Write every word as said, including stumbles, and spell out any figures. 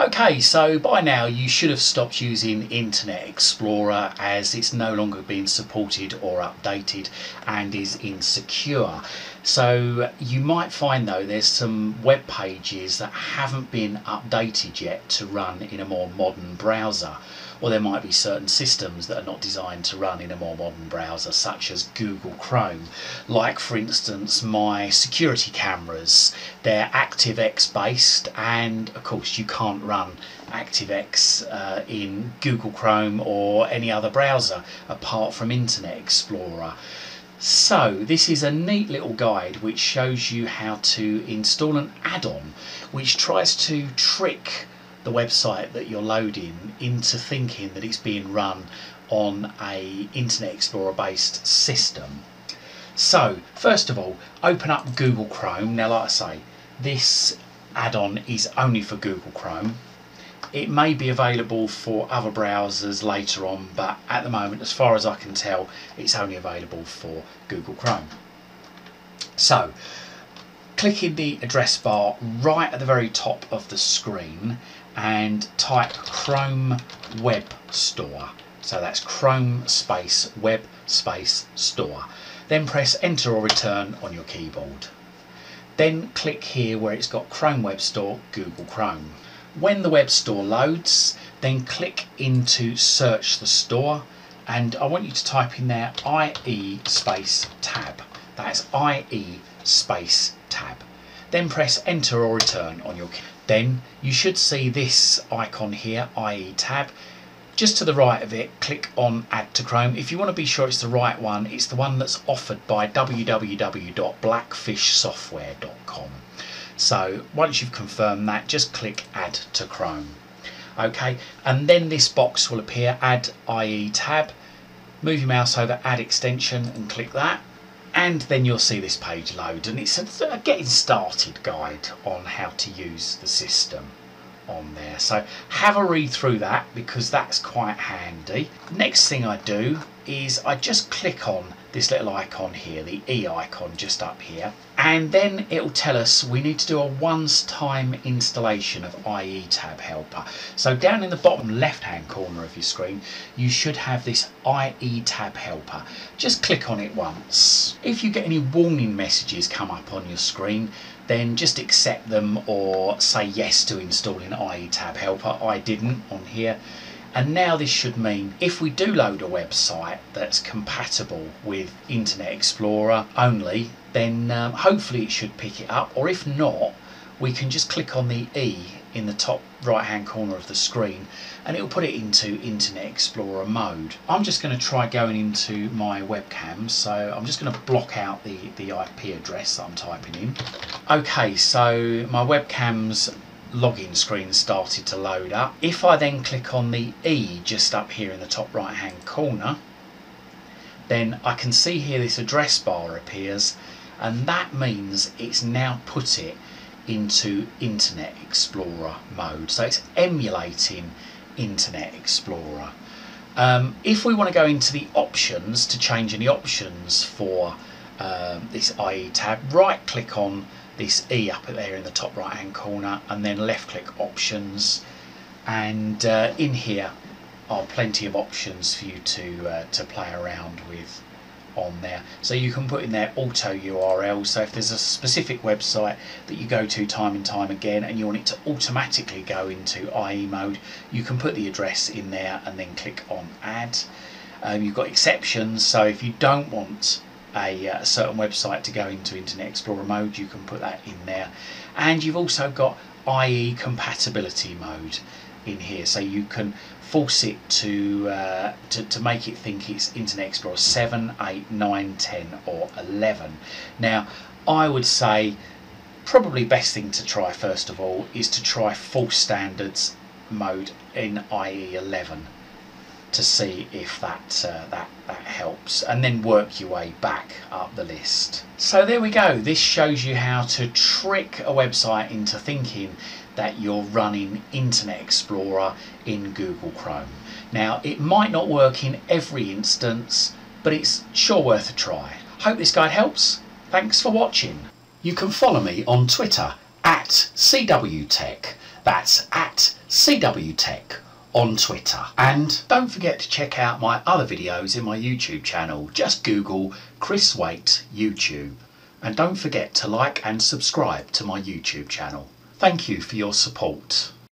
Okay, so by now you should have stopped using Internet Explorer as it's no longer being supported or updated and is insecure. So you might find though there's some web pages that haven't been updated yet to run in a more modern browser, or there might be certain systems that are not designed to run in a more modern browser, such as Google Chrome. Like for instance my security cameras, they're ActiveX based, and of course you can't run ActiveX uh, in Google Chrome or any other browser apart from Internet Explorer. So this is a neat little guide which shows you how to install an add-on which tries to trick the website that you're loading into thinking that it's being run on a Internet Explorer based system. So first of all, open up Google Chrome. Now like I say, this add-on is only for Google Chrome. It may be available for other browsers later on, but at the moment, as far as I can tell, it's only available for Google Chrome. So, click in the address bar right at the very top of the screen and type Chrome Web Store. So that's Chrome space Web space Store. Then press Enter or Return on your keyboard. Then click here where it's got Chrome Web Store, Google Chrome. When the web store loads, then click into search the store, and I want you to type in there I E space tab. That's I E space tab. Then press Enter or Return on your key. Then you should see this icon here, I E tab. Just to the right of it, click on Add to Chrome. If you want to be sure it's the right one, it's the one that's offered by w w w dot blackfish software dot com. So once you've confirmed that, just click Add to Chrome. Okay, and then this box will appear, Add I E tab. Move your mouse over, Add extension, and click that. And then you'll see this page load, and it's a, a getting started guide on how to use the system on there. So have a read through that, because that's quite handy. Next thing I do is I just click on this little icon here, the E icon just up here, and then it'll tell us we need to do a once-time installation of I E Tab Helper. So down in the bottom left-hand corner of your screen, you should have this I E Tab Helper. Just click on it once. If you get any warning messages come up on your screen, then just accept them or say yes to installing I E Tab Helper. I didn't on here. And now this should mean if we do load a website that's compatible with Internet Explorer only, then um, hopefully it should pick it up. Or if not, we can just click on the E in the top right hand corner of the screen and it'll put it into Internet Explorer mode. I'm just going to try going into my webcam, so I'm just going to block out the, the I P address that I'm typing in. Okay, so my webcam's login screen started to load up. If I then click on the E just up here in the top right hand corner, then I can see here this address bar appears, and that means it's now put it into Internet Explorer mode. So it's emulating Internet Explorer. Um, if we want to go into the options to change any options for um, this I E tab, right click on this E up there in the top right hand corner and then left click options, and uh, in here are plenty of options for you to uh, to play around with on there. So you can put in there auto U R L, so if there's a specific website that you go to time and time again and you want it to automatically go into I E mode, you can put the address in there and then click on add. Um, you've got exceptions, so if you don't want A, a certain website to go into Internet Explorer mode, you can put that in there. And you've also got I E compatibility mode in here, so you can force it to, uh, to to make it think it's Internet Explorer seven, eight, nine, ten or eleven. Now I would say probably best thing to try first of all is to try full standards mode in I E eleven to see if that, uh, that that helps, and then work your way back up the list. So there we go. This shows you how to trick a website into thinking that you're running Internet Explorer in Google Chrome. Now it might not work in every instance, but it's sure worth a try. Hope this guide helps. Thanks for watching. You can follow me on Twitter at C W Tech. That's at C W Tech on Twitter. And don't forget to check out my other videos in my YouTube channel. Just Google Chris Waite YouTube. And don't forget to like and subscribe to my YouTube channel. Thank you for your support.